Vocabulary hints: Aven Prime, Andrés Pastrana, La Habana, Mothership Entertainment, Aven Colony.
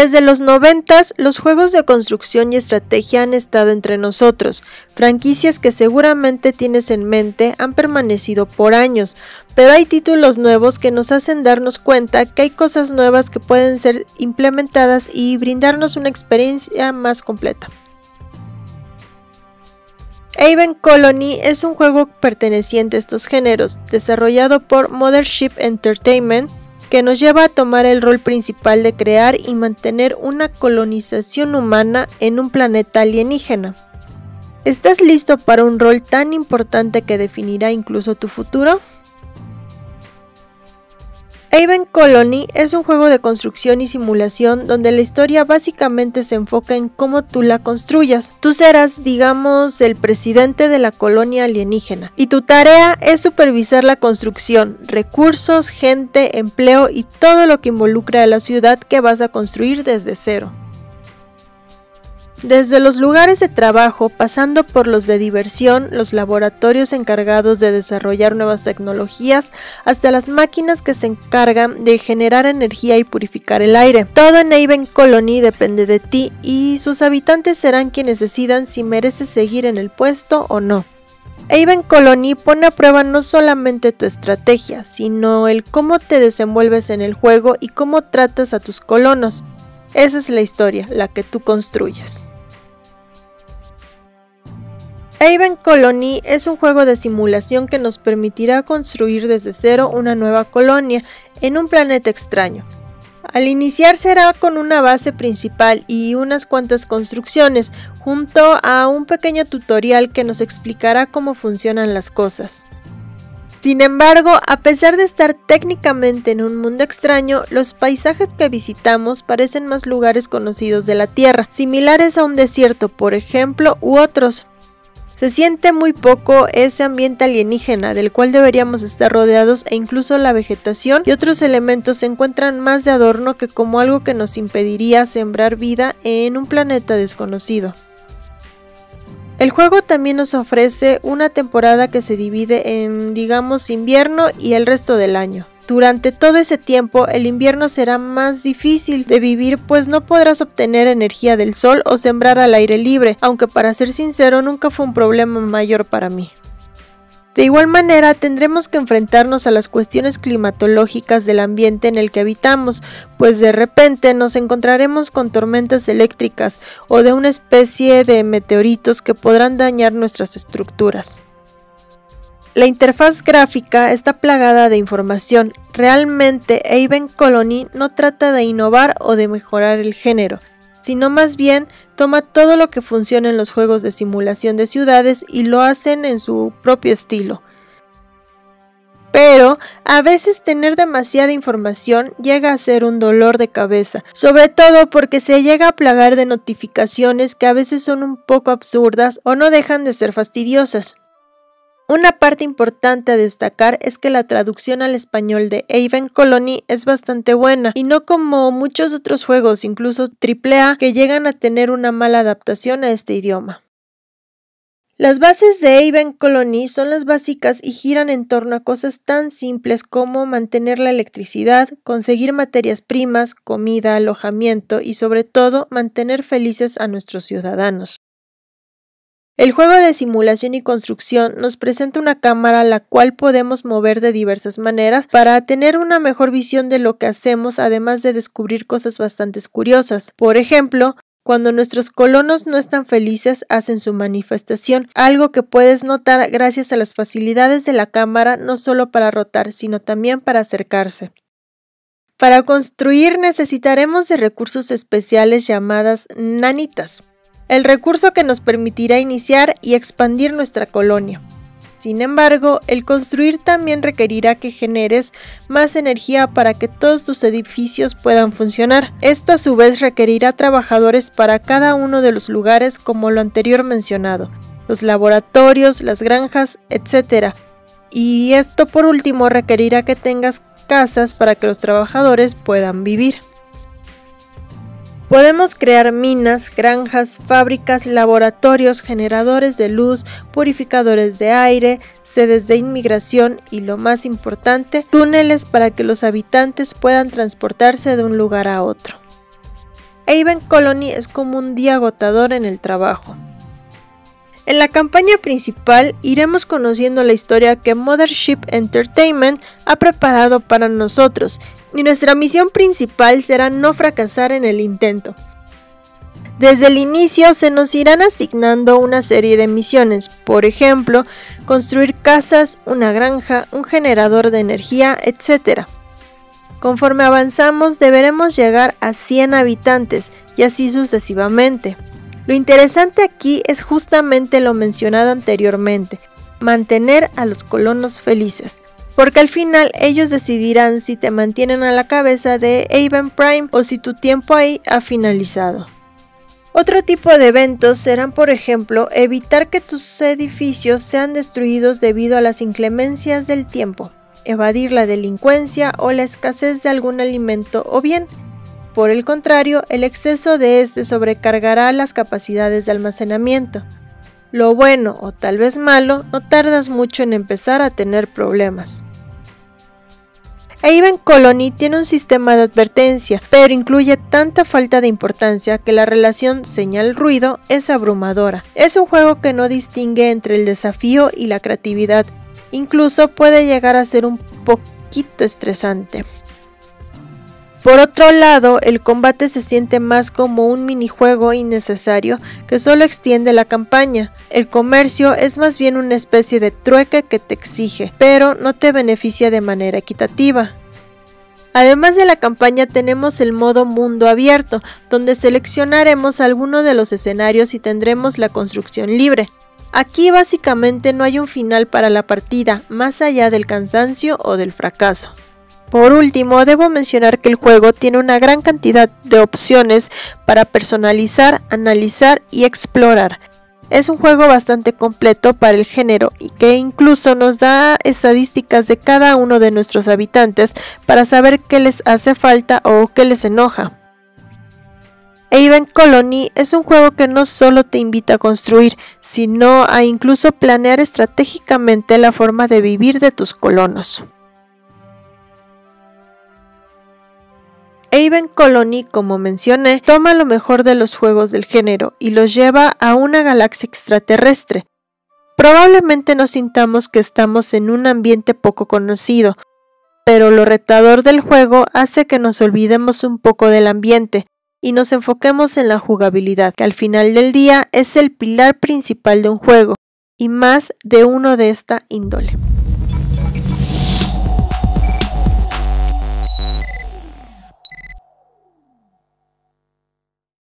Desde los 90s, los juegos de construcción y estrategia han estado entre nosotros. Franquicias que seguramente tienes en mente han permanecido por años, pero hay títulos nuevos que nos hacen darnos cuenta que hay cosas nuevas que pueden ser implementadas y brindarnos una experiencia más completa. Aven Colony es un juego perteneciente a estos géneros, desarrollado por Mothership Entertainment, que nos lleva a tomar el rol principal de crear y mantener una colonización humana en un planeta alienígena. ¿Estás listo para un rol tan importante que definirá incluso tu futuro? Aven Colony es un juego de construcción y simulación donde la historia básicamente se enfoca en cómo tú la construyas. Tú serás, digamos, el presidente de la colonia alienígena y tu tarea es supervisar la construcción, recursos, gente, empleo y todo lo que involucra a la ciudad que vas a construir desde cero. Desde los lugares de trabajo, pasando por los de diversión, los laboratorios encargados de desarrollar nuevas tecnologías, hasta las máquinas que se encargan de generar energía y purificar el aire. Todo en Aven Colony depende de ti y sus habitantes serán quienes decidan si mereces seguir en el puesto o no. Aven Colony pone a prueba no solamente tu estrategia, sino el cómo te desenvuelves en el juego y cómo tratas a tus colonos. Esa es la historia, la que tú construyes. Aven Colony es un juego de simulación que nos permitirá construir desde cero una nueva colonia en un planeta extraño. Al iniciar será con una base principal y unas cuantas construcciones, junto a un pequeño tutorial que nos explicará cómo funcionan las cosas. Sin embargo, a pesar de estar técnicamente en un mundo extraño, los paisajes que visitamos parecen más lugares conocidos de la Tierra, similares a un desierto, por ejemplo, u otros. Se siente muy poco ese ambiente alienígena del cual deberíamos estar rodeados e incluso la vegetación y otros elementos se encuentran más de adorno que como algo que nos impediría sembrar vida en un planeta desconocido. El juego también nos ofrece una temporada que se divide en, digamos, invierno y el resto del año. Durante todo ese tiempo, el invierno será más difícil de vivir, pues no podrás obtener energía del sol o sembrar al aire libre, aunque para ser sincero nunca fue un problema mayor para mí. De igual manera, tendremos que enfrentarnos a las cuestiones climatológicas del ambiente en el que habitamos, pues de repente nos encontraremos con tormentas eléctricas o de una especie de meteoritos que podrán dañar nuestras estructuras. La interfaz gráfica está plagada de información. Realmente, Aven Colony no trata de innovar o de mejorar el género, sino más bien toma todo lo que funciona en los juegos de simulación de ciudades y lo hacen en su propio estilo. Pero a veces tener demasiada información llega a ser un dolor de cabeza, sobre todo porque se llega a plagar de notificaciones que a veces son un poco absurdas o no dejan de ser fastidiosas. Una parte importante a destacar es que la traducción al español de Aven Colony es bastante buena y no como muchos otros juegos, incluso AAA, que llegan a tener una mala adaptación a este idioma. Las bases de Aven Colony son las básicas y giran en torno a cosas tan simples como mantener la electricidad, conseguir materias primas, comida, alojamiento y sobre todo mantener felices a nuestros ciudadanos. El juego de simulación y construcción nos presenta una cámara la cual podemos mover de diversas maneras para tener una mejor visión de lo que hacemos, además de descubrir cosas bastante curiosas. Por ejemplo, cuando nuestros colonos no están felices hacen su manifestación, algo que puedes notar gracias a las facilidades de la cámara no solo para rotar, sino también para acercarse. Para construir necesitaremos de recursos especiales llamadas nanitas. El recurso que nos permitirá iniciar y expandir nuestra colonia. Sin embargo, el construir también requerirá que generes más energía para que todos tus edificios puedan funcionar. Esto a su vez requerirá trabajadores para cada uno de los lugares como lo anterior mencionado, los laboratorios, las granjas, etc. Y esto por último requerirá que tengas casas para que los trabajadores puedan vivir. Podemos crear minas, granjas, fábricas, laboratorios, generadores de luz, purificadores de aire, sedes de inmigración y, lo más importante, túneles para que los habitantes puedan transportarse de un lugar a otro. Aven Colony es como un día agotador en el trabajo. En la campaña principal iremos conociendo la historia que Mothership Entertainment ha preparado para nosotros, y nuestra misión principal será no fracasar en el intento. Desde el inicio se nos irán asignando una serie de misiones, por ejemplo, construir casas, una granja, un generador de energía, etc. Conforme avanzamos deberemos llegar a 100 habitantes y así sucesivamente. Lo interesante aquí es justamente lo mencionado anteriormente, mantener a los colonos felices, porque al final ellos decidirán si te mantienen a la cabeza de Aven Prime o si tu tiempo ahí ha finalizado. Otro tipo de eventos serán, por ejemplo, evitar que tus edificios sean destruidos debido a las inclemencias del tiempo, evadir la delincuencia o la escasez de algún alimento o bien, por el contrario, el exceso de este sobrecargará las capacidades de almacenamiento. Lo bueno o tal vez malo, no tardas mucho en empezar a tener problemas. Aven Colony tiene un sistema de advertencia, pero incluye tanta falta de importancia que la relación señal-ruido es abrumadora. Es un juego que no distingue entre el desafío y la creatividad, incluso puede llegar a ser un poquito estresante. Por otro lado, el combate se siente más como un minijuego innecesario que solo extiende la campaña. El comercio es más bien una especie de trueque que te exige, pero no te beneficia de manera equitativa. Además de la campaña tenemos el modo mundo abierto, donde seleccionaremos alguno de los escenarios y tendremos la construcción libre. Aquí básicamente no hay un final para la partida, más allá del cansancio o del fracaso. Por último, debo mencionar que el juego tiene una gran cantidad de opciones para personalizar, analizar y explorar. Es un juego bastante completo para el género y que incluso nos da estadísticas de cada uno de nuestros habitantes para saber qué les hace falta o qué les enoja. Aven Colony es un juego que no solo te invita a construir, sino a incluso planear estratégicamente la forma de vivir de tus colonos. Aven Colony, como mencioné, toma lo mejor de los juegos del género y los lleva a una galaxia extraterrestre. Probablemente nos sintamos que estamos en un ambiente poco conocido, pero lo retador del juego hace que nos olvidemos un poco del ambiente y nos enfoquemos en la jugabilidad, que al final del día es el pilar principal de un juego, y más de uno de esta índole.